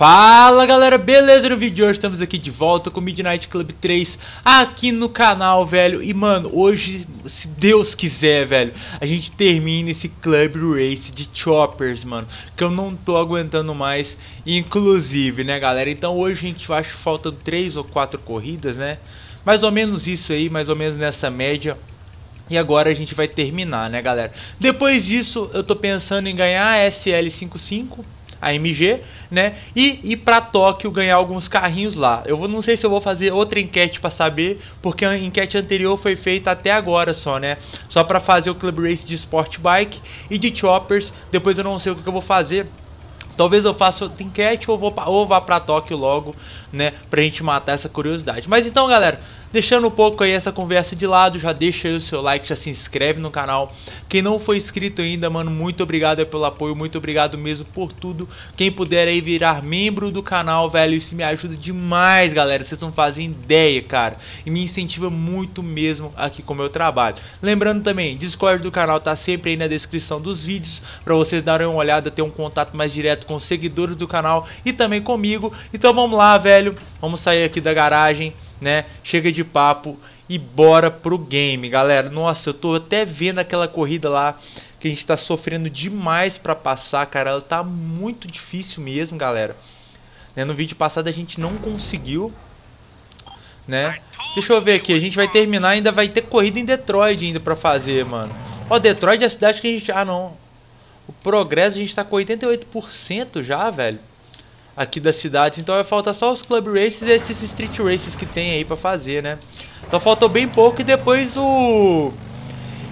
Fala galera, beleza? No vídeo de hoje estamos aqui de volta com Midnight Club 3 aqui no canal, velho. E mano, hoje, se Deus quiser, velho, a gente termina esse Club Race de Choppers, mano, que eu não tô aguentando mais, inclusive, né galera? Então hoje a gente acha que faltam 3 ou 4 corridas, né? Mais ou menos isso aí, mais ou menos nessa média. E agora a gente vai terminar, né galera? Depois disso eu tô pensando em ganhar a SL55 AMG, né? E ir pra Tóquio ganhar alguns carrinhos lá. Eu não sei se eu vou fazer outra enquete pra saber, porque a enquete anterior foi feita até agora só, né? Só pra fazer o Club Race de Sport Bike e de Choppers. Depois eu não sei o que eu vou fazer. Talvez eu faça outra enquete ou vá pra Tóquio logo, né? Pra gente matar essa curiosidade. Mas então, galera, deixando um pouco aí essa conversa de lado, já deixa aí o seu like, já se inscreve no canal. Quem não foi inscrito ainda, mano, muito obrigado pelo apoio, muito obrigado mesmo por tudo. Quem puder aí virar membro do canal, velho, isso me ajuda demais, galera. Vocês não fazem ideia, cara. E me incentiva muito mesmo aqui com o meu trabalho. Lembrando também, Discord do canal tá sempre aí na descrição dos vídeos, pra vocês darem uma olhada, ter um contato mais direto com os seguidores do canal e também comigo. Então vamos lá, velho, vamos sair aqui da garagem, né? Chega de papo e bora pro game, galera. Nossa, eu tô até vendo aquela corrida lá que a gente tá sofrendo demais pra passar, cara. Ela tá muito difícil mesmo, galera, né? No vídeo passado a gente não conseguiu, né? Deixa eu ver aqui, a gente vai terminar, ainda vai ter corrida em Detroit ainda pra fazer, mano. Ó, Detroit é a cidade que a gente... Ah, não. O progresso a gente tá com 88% já, velho, aqui das cidades. Então vai faltar só os Club Races e esses Street Races que tem aí pra fazer, né? Então faltou bem pouco. E depois o...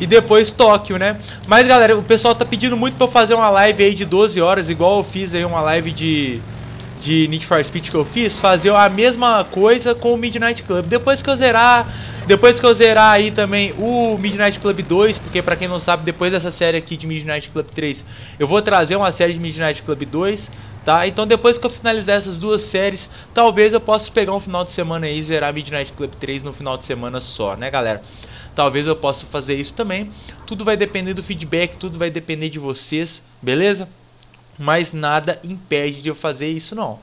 E depois Tóquio, né? Mas galera, o pessoal tá pedindo muito pra eu fazer uma live aí de 12 horas, igual eu fiz aí uma live de Need for Speed que eu fiz. Fazer a mesma coisa com o Midnight Club. Depois que eu zerar... Depois que eu zerar aí também o Midnight Club 2, porque pra quem não sabe, depois dessa série aqui de Midnight Club 3, eu vou trazer uma série de Midnight Club 2, tá? Então depois que eu finalizar essas duas séries, talvez eu possa pegar um final de semana aí e zerar Midnight Club 3 no final de semana só, né galera? Talvez eu possa fazer isso também. Tudo vai depender do feedback, tudo vai depender de vocês, beleza? Mas nada impede de eu fazer isso não.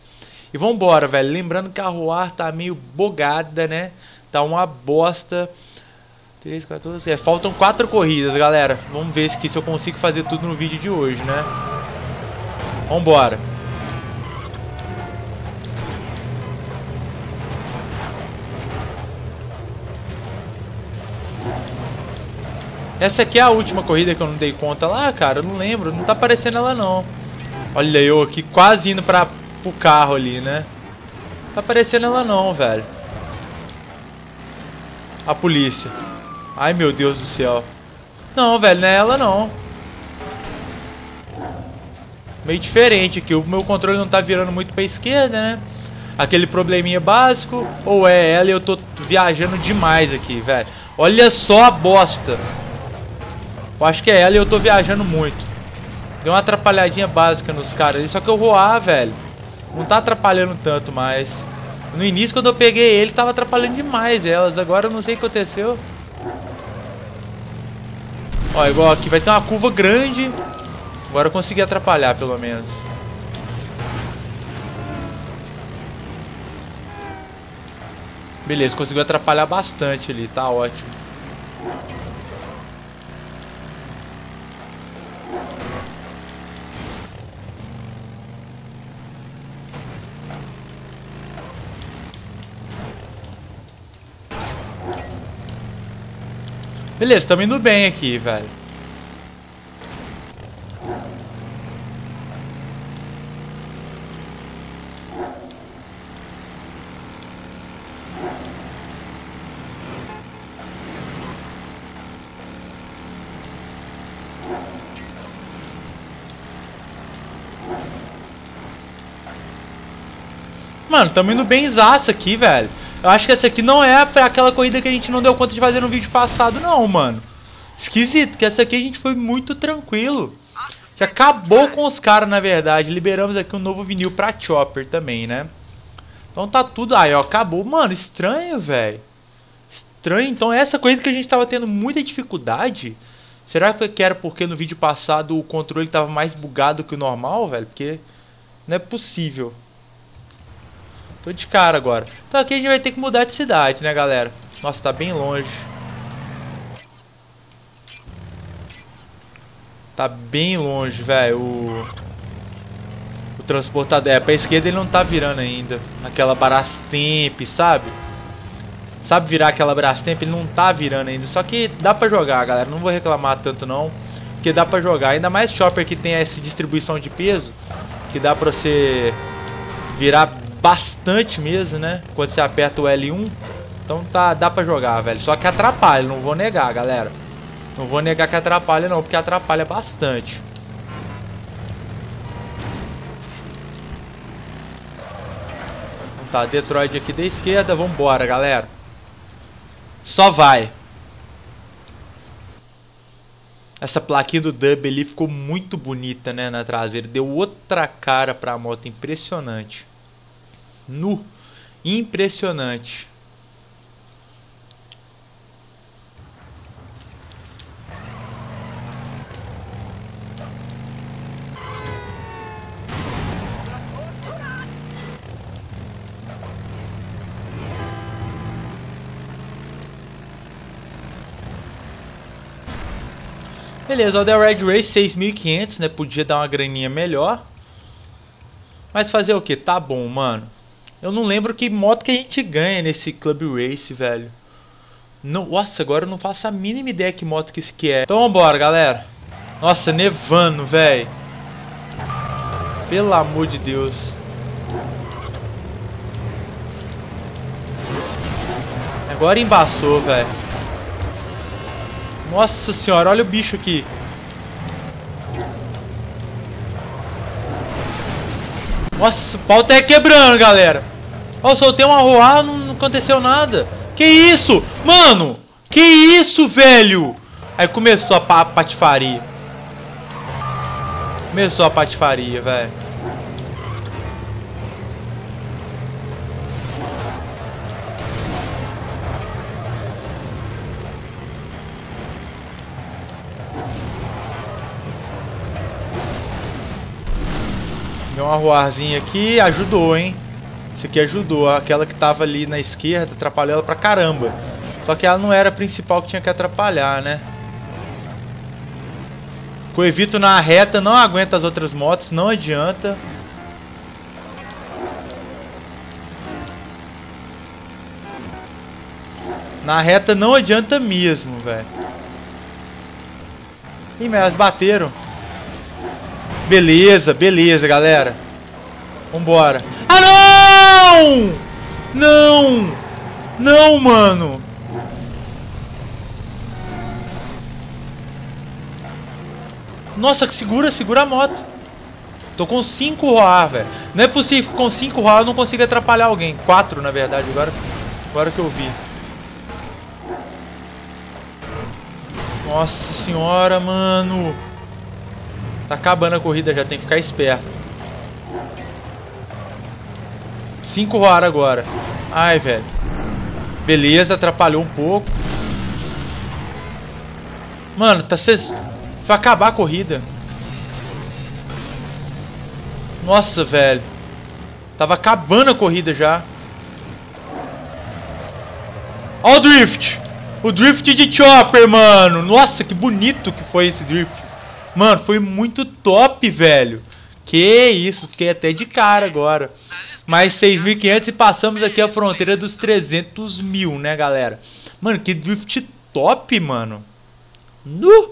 E vambora, velho. Lembrando que a Roar tá meio bugada, né? Tá uma bosta. 3, 14... É, faltam 4 corridas, galera. Vamos ver se eu consigo fazer tudo no vídeo de hoje, né? Vambora. Essa aqui é a última corrida que eu não dei conta lá, cara. Eu não lembro. Não tá aparecendo ela, não. Olha eu aqui quase indo pro carro ali, né? Não tá aparecendo ela, não, velho. A polícia. Ai, meu Deus do céu. Não, velho, não é ela, não. Meio diferente aqui. O meu controle não tá virando muito pra esquerda, né? Aquele probleminha básico. Ou é ela e eu tô viajando demais aqui, velho. Olha só a bosta. Eu acho que é ela e eu tô viajando muito. Deu uma atrapalhadinha básica nos caras ali. Só que eu roar, velho, não tá atrapalhando tanto mais. No início, quando eu peguei ele, tava atrapalhando demais elas. Agora eu não sei o que aconteceu. Ó, igual aqui. Vai ter uma curva grande. Agora eu consegui atrapalhar, pelo menos. Beleza, conseguiu atrapalhar bastante ali. Tá ótimo. Beleza, estamos indo bem aqui, velho. Mano, estamos indo bem zaço aqui, velho. Eu acho que essa aqui não é aquela corrida que a gente não deu conta de fazer no vídeo passado não, mano. Esquisito, que essa aqui a gente foi muito tranquilo. Já acabou com os caras, na verdade. Liberamos aqui um novo vinil pra Chopper também, né? Então tá tudo... Aí, ó, acabou. Mano, estranho, velho. Estranho. Então essa corrida que a gente tava tendo muita dificuldade... Será que era porque no vídeo passado o controle tava mais bugado que o normal, velho? Porque não é possível. Tô de cara agora. Então aqui a gente vai ter que mudar de cidade, né, galera? Nossa, tá bem longe. Tá bem longe, velho. O transportador. É, pra esquerda ele não tá virando ainda. Naquela Brastemp, sabe? Sabe virar aquela Brastemp? Ele não tá virando ainda. Só que dá pra jogar, galera. Não vou reclamar tanto, não. Porque dá pra jogar. Ainda mais Chopper, que tem essa distribuição de peso. Que dá pra você virar bastante mesmo, né? Quando você aperta o L1. Então tá, dá pra jogar, velho. Só que atrapalha, não vou negar, galera. Não vou negar que atrapalha, não. Porque atrapalha bastante. Tá, Detroit aqui da esquerda. Vambora, galera. Só vai. Essa plaquinha do Dub ali ficou muito bonita, né? Na traseira. Deu outra cara pra moto. Impressionante. Nu. Impressionante. Beleza, o The Red Race 6.500, né? Podia dar uma graninha melhor. Mas fazer o que? Tá bom, mano. Eu não lembro que moto que a gente ganha nesse Club Race, velho. Não, nossa, agora eu não faço a mínima ideia que moto que isso aqui é. Então vambora, galera. Nossa, nevando, velho. Pelo amor de Deus. Agora embaçou, velho. Nossa senhora, olha o bicho aqui. Nossa, o pau tá quebrando, galera. Ó, eu soltei uma Roar, não aconteceu nada. Que isso? Mano, que isso, velho? Aí começou a patifaria. Começou a patifaria, velho. Deu uma Roarzinha aqui, ajudou, hein? Isso aqui ajudou. Aquela que tava ali na esquerda atrapalhou ela pra caramba. Só que ela não era a principal que tinha que atrapalhar, né? Com evito na reta, não aguenta as outras motos, não adianta. Na reta não adianta mesmo, velho. Ih, mas elas bateram. Beleza, beleza, galera. Vambora. Ah, não! Não! Não, mano. Nossa, que segura a moto. Tô com 5 Roar, velho. Não é possível que com 5 Roar eu não consiga atrapalhar alguém. 4, na verdade, agora que eu vi. Nossa senhora, mano. Tá acabando a corrida já, tem que ficar esperto. 5 Roar agora. Ai, velho. Beleza, atrapalhou um pouco. Mano, tá cês... Vai acabar a corrida. Nossa, velho. Tava acabando a corrida já. Ó o drift. O drift de Chopper, mano. Nossa, que bonito que foi esse drift. Mano, foi muito top, velho. Que isso, fiquei até de cara agora. Mais 6.500 e passamos aqui a fronteira dos 300 mil, né, galera? Mano, que drift top, mano. Nu!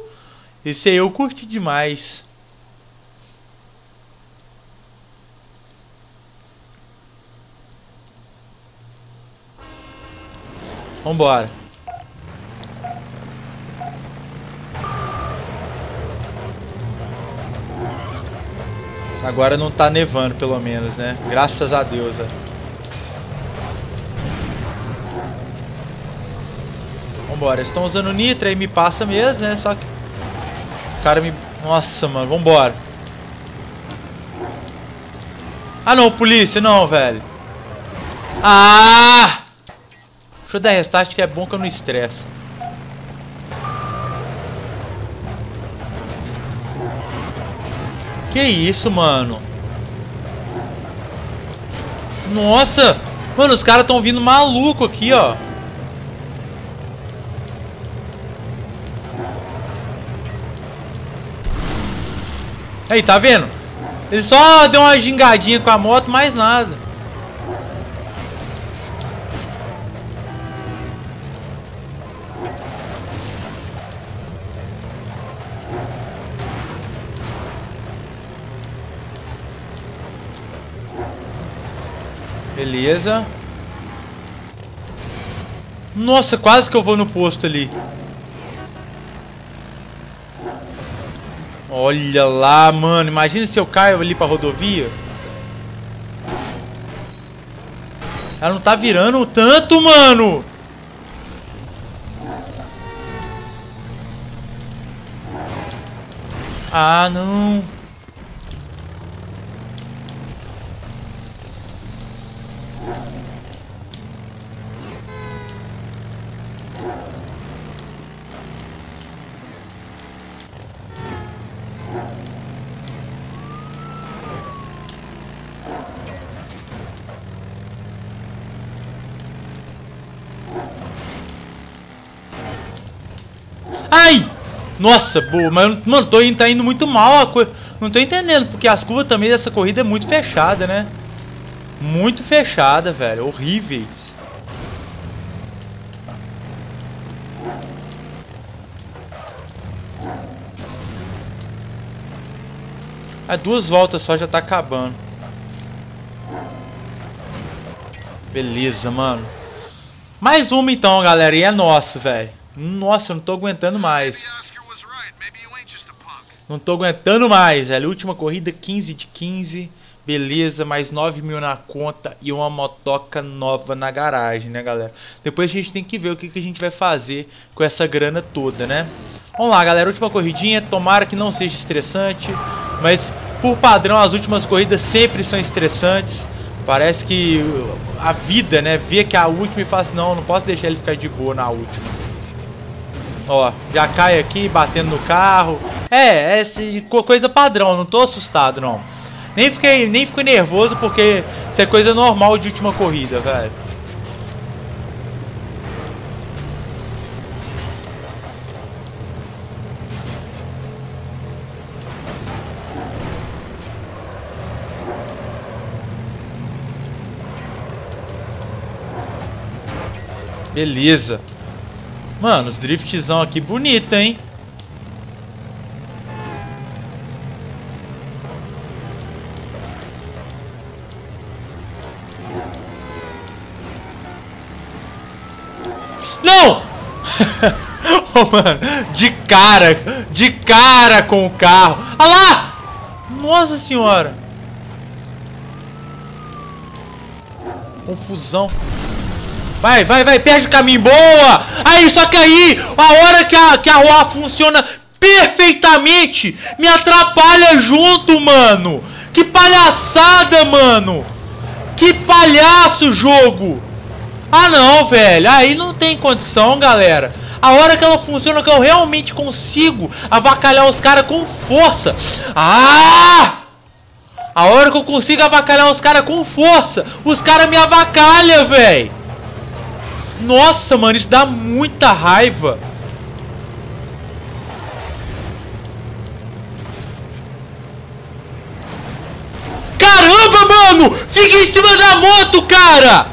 Esse aí eu curti demais. Vambora. Agora não tá nevando, pelo menos, né? Graças a Deus, velho. Vambora. Eles estão usando Nitro, aí me passa mesmo, né? Só que... O cara me... Nossa, mano. Vambora. Ah, não. Polícia. Não, velho. Ah! Deixa eu dar restart, que é bom que eu não estresso. Que isso, mano? Nossa! Mano, os caras estão vindo maluco aqui, ó. Aí, tá vendo? Ele só deu uma gingadinha com a moto, mais nada. Beleza. Nossa, quase que eu vou no posto ali. Olha lá, mano. Imagina se eu caio ali pra rodovia. Ela não tá virando tanto, mano. Ah, não. Ai! Nossa, boa, mas mano, tá indo muito mal a coisa. Não tô entendendo, porque as curvas também dessa corrida é muito fechada, né? Muito fechada, velho. Horríveis. Ah, duas voltas só já tá acabando. Beleza, mano. Mais uma então, galera. E é nosso, velho. Nossa, eu não tô aguentando mais. Não tô aguentando mais, velho. Última corrida, 15 de 15. Beleza, mais 9 mil na conta e uma motoca nova na garagem, né, galera? Depois a gente tem que ver o que, a gente vai fazer com essa grana toda, né? Vamos lá, galera. Última corridinha. Tomara que não seja estressante. Mas, por padrão, as últimas corridas sempre são estressantes. Parece que a vida, né? Vê que a última e fala assim, não posso deixar ele ficar de boa na última. Ó, já cai aqui, batendo no carro. É coisa padrão, não tô assustado, não. Nem fiquei nervoso, porque isso é coisa normal de última corrida, velho. Beleza. Mano, os driftzão aqui bonito, hein? Não! Oh, mano, de cara com o carro. Ah lá! Nossa senhora! Confusão. Vai, perde o caminho, boa! Aí, só que aí, a hora que a Roar funciona perfeitamente, me atrapalha junto, mano! Que palhaçada, mano! Que palhaço, jogo! Ah, não, velho, aí não tem condição, galera. A hora que ela funciona, que eu realmente consigo avacalhar os caras com força. Ah! A hora que eu consigo avacalhar os caras com força, os caras me avacalham, velho! Nossa, mano, isso dá muita raiva. Caramba, mano! Fica em cima da moto, cara!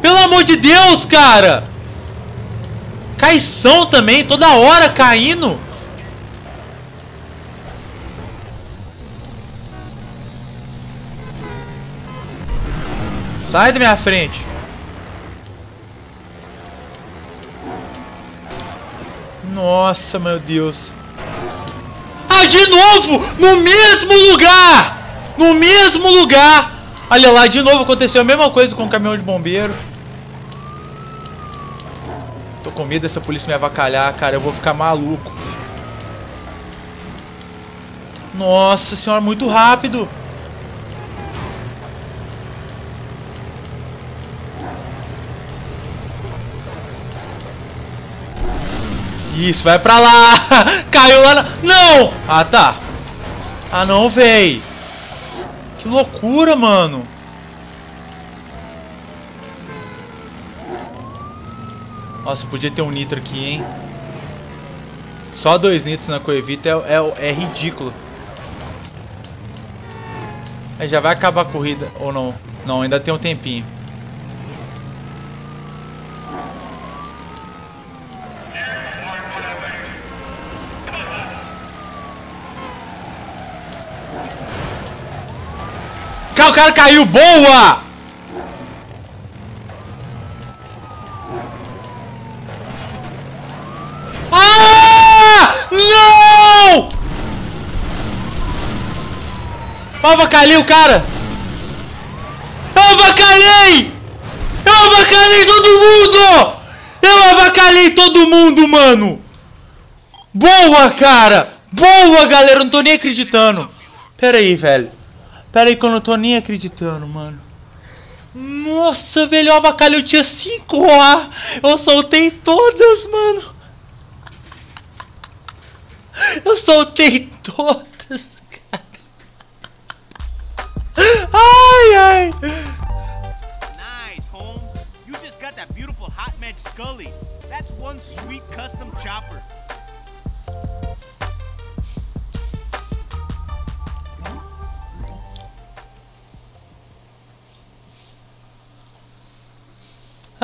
Pelo amor de Deus, cara! Caição também, toda hora caindo. Sai da minha frente. Nossa, meu Deus. Ah, de novo! No mesmo lugar! No mesmo lugar! Olha lá, de novo aconteceu a mesma coisa com o caminhão de bombeiro. Tô com medo dessa polícia me avacalhar, cara. Eu vou ficar maluco. Nossa senhora, muito rápido. Isso, vai pra lá. Caiu lá na... Não! Ah, tá. Ah, não, véi. Que loucura, mano. Nossa, podia ter um nitro aqui, hein? Só dois nitros na coevita é ridículo. Aí já vai acabar a corrida, ou não? Não, ainda tem um tempinho. O cara caiu, boa! Ah! Não! Avacalhei o cara! Avacalhei! Eu avacalhei todo mundo! Eu avacalhei todo mundo, mano! Boa, cara! Boa, galera! Eu não tô nem acreditando! Pera aí, velho. Pera aí que eu não tô nem acreditando, mano. Nossa, velho, eu avacalhei, eu tinha 5A. Eu soltei todas, mano. Eu soltei todas, cara. Ai, ai. Nice, Holmes. You just got that beautiful hot match Scully. That's one sweet custom chopper.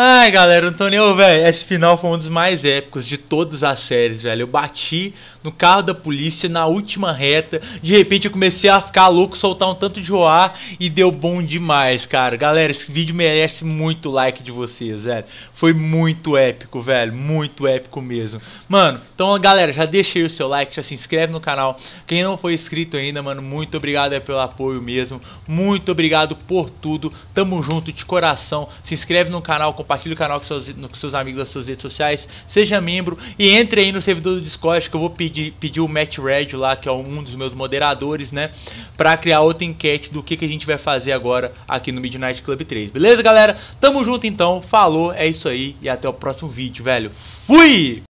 Ai, galera, Antônio, velho, esse final foi um dos mais épicos de todas as séries, velho. Eu bati no carro da polícia na última reta, de repente eu comecei a ficar louco, soltar um tanto de roar e deu bom demais, cara. Galera, esse vídeo merece muito like de vocês, velho. Foi muito épico, velho, muito épico mesmo. Mano, então, galera, já deixa aí o seu like, já se inscreve no canal. Quem não foi inscrito ainda, mano, muito obrigado aí pelo apoio mesmo. Muito obrigado por tudo, tamo junto de coração. Se inscreve no canal, compartilhe o canal com seus amigos nas suas redes sociais, seja membro e entre aí no servidor do Discord, que eu vou pedir o Matt Red lá, que é um dos meus moderadores, né, pra criar outra enquete do que a gente vai fazer agora aqui no Midnight Club 3, beleza, galera? Tamo junto então, falou, é isso aí e até o próximo vídeo, velho. Fui!